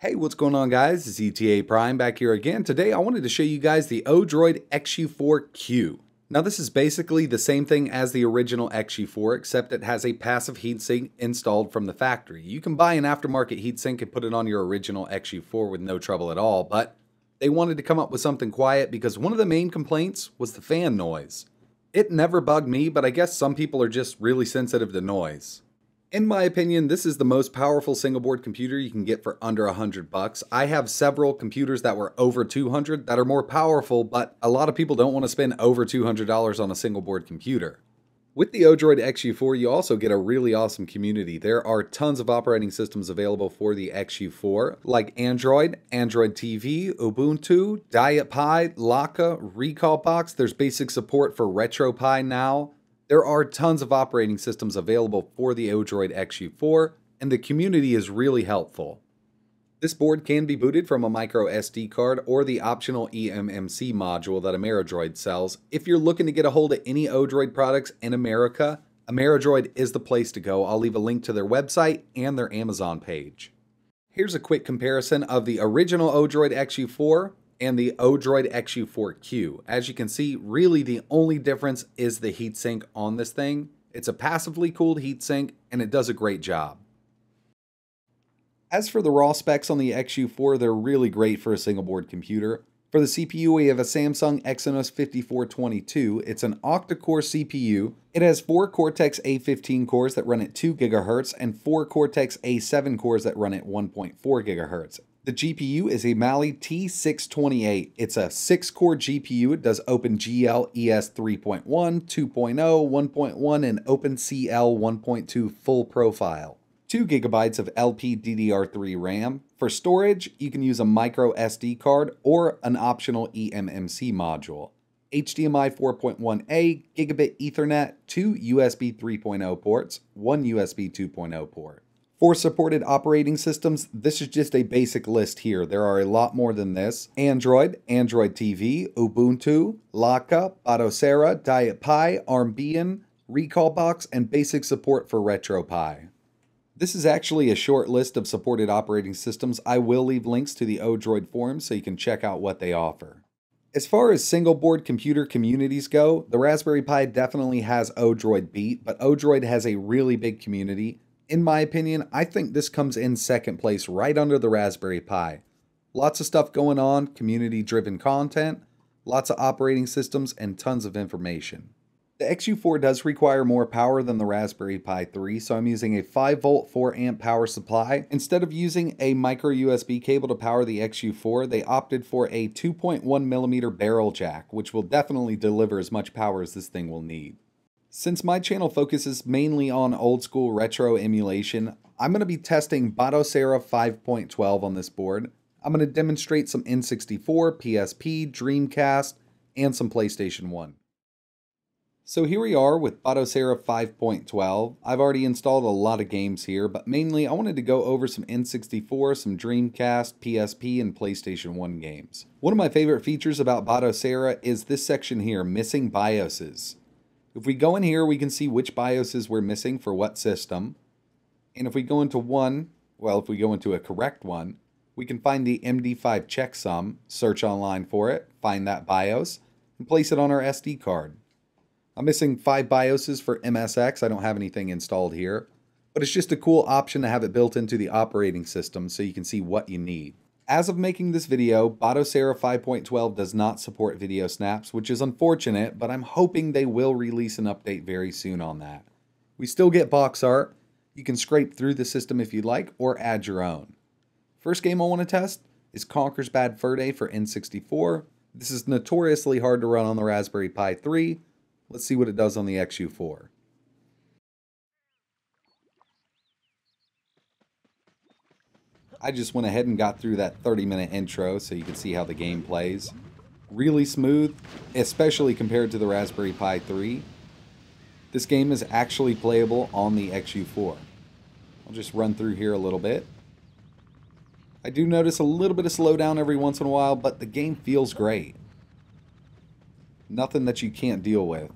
Hey, what's going on guys? It's ETA Prime back here again. Today I wanted to show you guys the Odroid XU4Q. Now this is basically the same thing as the original XU4 except it has a passive heatsink installed from the factory. You can buy an aftermarket heatsink and put it on your original XU4 with no trouble at all, but they wanted to come up with something quiet because one of the main complaints was the fan noise. It never bugged me, but I guess some people are just really sensitive to noise. In my opinion, this is the most powerful single board computer you can get for under $100. I have several computers that were over 200 that are more powerful, but a lot of people don't want to spend over $200 on a single board computer. With the Odroid XU4, you also get a really awesome community. There are tons of operating systems available for the XU4, like Android, Android TV, Ubuntu, DietPi, Lakka, Recalbox. There's basic support for RetroPie now. There are tons of operating systems available for the Odroid XU4, and the community is really helpful. This board can be booted from a micro SD card or the optional eMMC module that Ameridroid sells. If you're looking to get a hold of any Odroid products in America, Ameridroid is the place to go. I'll leave a link to their website and their Amazon page. Here's a quick comparison of the original Odroid XU4 and the Odroid XU4Q. As you can see, really the only difference is the heatsink on this thing. It's a passively cooled heatsink and it does a great job. As for the raw specs on the XU4, they're really great for a single board computer. For the CPU, we have a Samsung Exynos 5422. It's an octa-core CPU. It has 4 Cortex-A15 cores that run at 2 GHz and 4 Cortex-A7 cores that run at 1.4 GHz. The GPU is a Mali-T628. It's a 6-core GPU. It does OpenGL ES 3.1, 2.0, 1.1, and OpenCL 1.2 full profile. 2 GB of LPDDR3 RAM. For storage, you can use a micro SD card or an optional eMMC module. HDMI 4.1A, Gigabit Ethernet, 2 USB 3.0 ports, 1 USB 2.0 port. For supported operating systems, this is just a basic list here. There are a lot more than this. Android, Android TV, Ubuntu, Lakka, Batocera, DietPi, Armbian, Recalbox, and basic support for RetroPie. This is actually a short list of supported operating systems. I will leave links to the Odroid forums so you can check out what they offer. As far as single board computer communities go, the Raspberry Pi definitely has Odroid beat, but Odroid has a really big community. In my opinion, I think this comes in second place right under the Raspberry Pi. Lots of stuff going on, community-driven content, lots of operating systems, and tons of information. The XU4 does require more power than the Raspberry Pi 3, so I'm using a 5-volt 4-amp power supply. Instead of using a micro USB cable to power the XU4, they opted for a 2.1mm barrel jack, which will definitely deliver as much power as this thing will need. Since my channel focuses mainly on old school retro emulation, I'm going to be testing Batocera 5.12 on this board. I'm going to demonstrate some N64, PSP, Dreamcast, and some PlayStation 1. So here we are with Batocera 5.12. I've already installed a lot of games here, but mainly I wanted to go over some N64, some Dreamcast, PSP, and PlayStation 1 games. One of my favorite features about Batocera is this section here, Missing BIOSes. If we go in here, we can see which BIOSes we're missing for what system. And if we go into one, well, if we go into a correct one, we can find the MD5 checksum, search online for it, find that BIOS, and place it on our SD card. I'm missing 5 BIOSes for MSX. I don't have anything installed here, but it's just a cool option to have it built into the operating system so you can see what you need. As of making this video, Batocera 5.12 does not support video snaps, which is unfortunate, but I'm hoping they will release an update very soon on that. We still get box art. You can scrape through the system if you'd like, or add your own. First game I want to test is Conker's Bad Fur Day for N64. This is notoriously hard to run on the Raspberry Pi 3. Let's see what it does on the XU4. I just went ahead and got through that 30-minute intro so you can see how the game plays. Really smooth, especially compared to the Raspberry Pi 3. This game is actually playable on the XU4. I'll just run through here a little bit. I do notice a little bit of slowdown every once in a while, but the game feels great. Nothing that you can't deal with.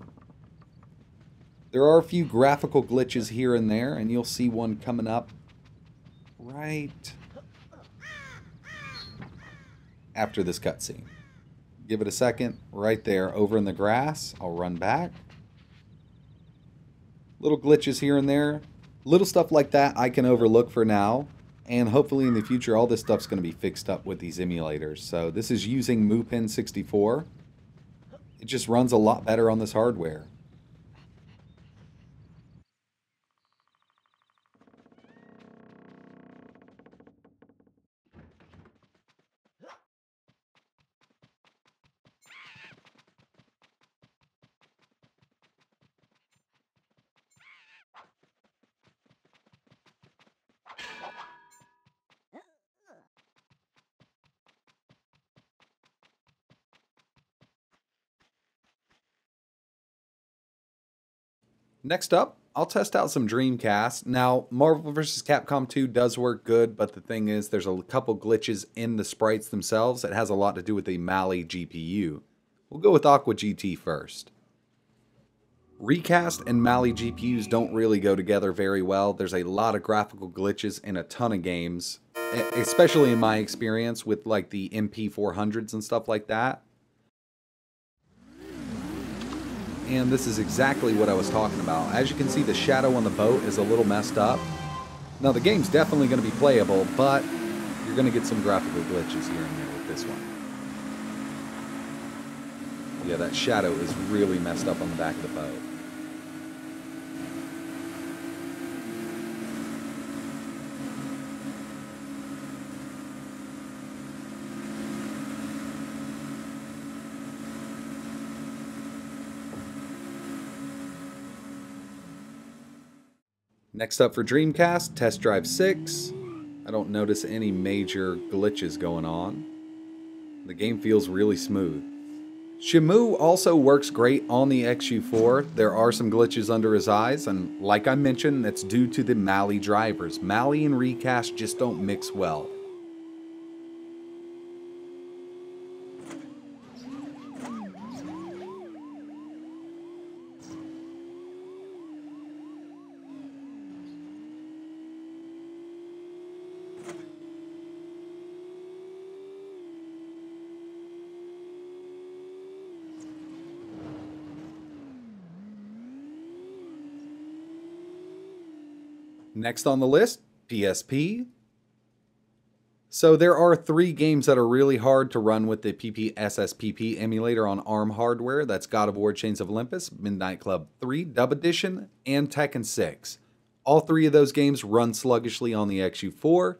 There are a few graphical glitches here and there, and you'll see one coming up right after this cutscene. Give it a second. Right there, over in the grass. I'll run back. Little glitches here and there. Little stuff like that I can overlook for now. And hopefully in the future, all this stuff's going to be fixed up with these emulators. So this is using Mupen64. It just runs a lot better on this hardware. Next up, I'll test out some Dreamcast. Now, Marvel vs. Capcom 2 does work good, but the thing is, there's a couple glitches in the sprites themselves. It has a lot to do with the Mali GPU. We'll go with Aqua GT first. Reicast and Mali GPUs don't really go together very well. There's a lot of graphical glitches in a ton of games, especially in my experience with like the MP400s and stuff like that. And this is exactly what I was talking about. As you can see, the shadow on the boat is a little messed up. Now, the game's definitely going to be playable, but you're going to get some graphical glitches here and there with this one. Yeah, that shadow is really messed up on the back of the boat. Next up for Dreamcast, Test Drive 6. I don't notice any major glitches going on. The game feels really smooth. Shimu also works great on the XU4. There are some glitches under his eyes, and like I mentioned, that's due to the Mali drivers. Mali and Reicast just don't mix well. Next on the list, PSP. So there are three games that are really hard to run with the PPSSPP emulator on ARM hardware. That's God of War, Chains of Olympus, Midnight Club 3, Dub Edition, and Tekken 6. All three of those games run sluggishly on the XU4,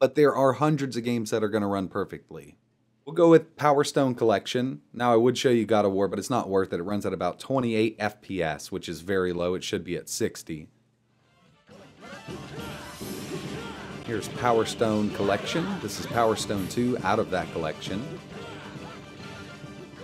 but there are hundreds of games that are going to run perfectly. We'll go with Power Stone Collection. Now, I would show you God of War, but it's not worth it. It runs at about 28 FPS, which is very low. It should be at 60. Here's Power Stone Collection. This is Power Stone 2 out of that collection.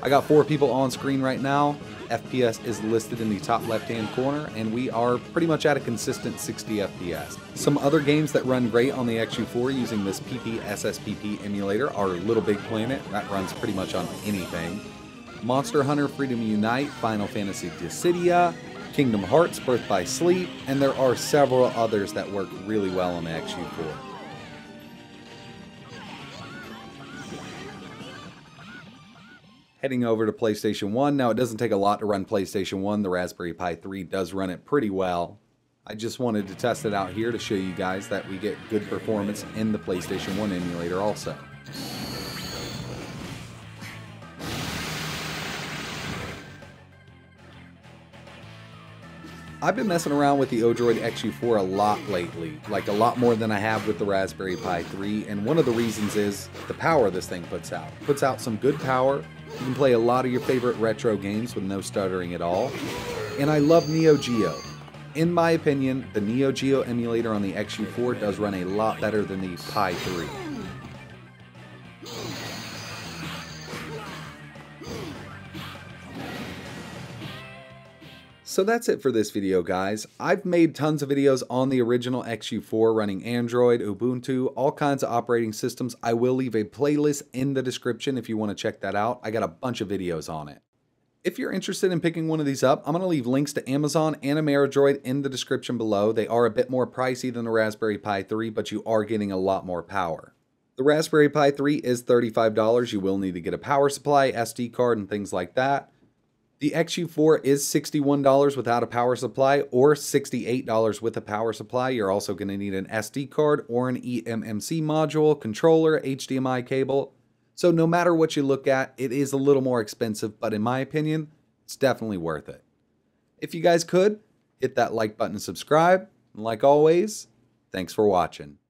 I got four people on screen right now. FPS is listed in the top left-hand corner, and we are pretty much at a consistent 60 FPS. Some other games that run great on the XU4 using this PPSSPP emulator are Little Big Planet. That runs pretty much on anything. Monster Hunter Freedom Unite, Final Fantasy Dissidia, Kingdom Hearts, Birth by Sleep, and there are several others that work really well on the XU4. Heading over to PlayStation 1. Now, it doesn't take a lot to run PlayStation 1. The Raspberry Pi 3 does run it pretty well. I just wanted to test it out here to show you guys that we get good performance in the PlayStation 1 emulator also. I've been messing around with the Odroid XU4 a lot lately, like a lot more than I have with the Raspberry Pi 3, and one of the reasons is the power this thing puts out. It puts out some good power, you can play a lot of your favorite retro games with no stuttering at all, and I love Neo Geo. In my opinion, the Neo Geo emulator on the XU4 does run a lot better than the Pi 3. So that's it for this video, guys. I've made tons of videos on the original XU4 running Android, Ubuntu, all kinds of operating systems. I will leave a playlist in the description if you want to check that out. I got a bunch of videos on it. If you're interested in picking one of these up, I'm going to leave links to Amazon and Ameridroid in the description below. They are a bit more pricey than the Raspberry Pi 3, but you are getting a lot more power. The Raspberry Pi 3 is $35. You will need to get a power supply, SD card, and things like that. The XU4 is $61 without a power supply or $68 with a power supply. You're also going to need an SD card or an eMMC module, controller, HDMI cable. So no matter what you look at, it is a little more expensive, but in my opinion, it's definitely worth it. If you guys could, hit that like button and subscribe. And like always, thanks for watching.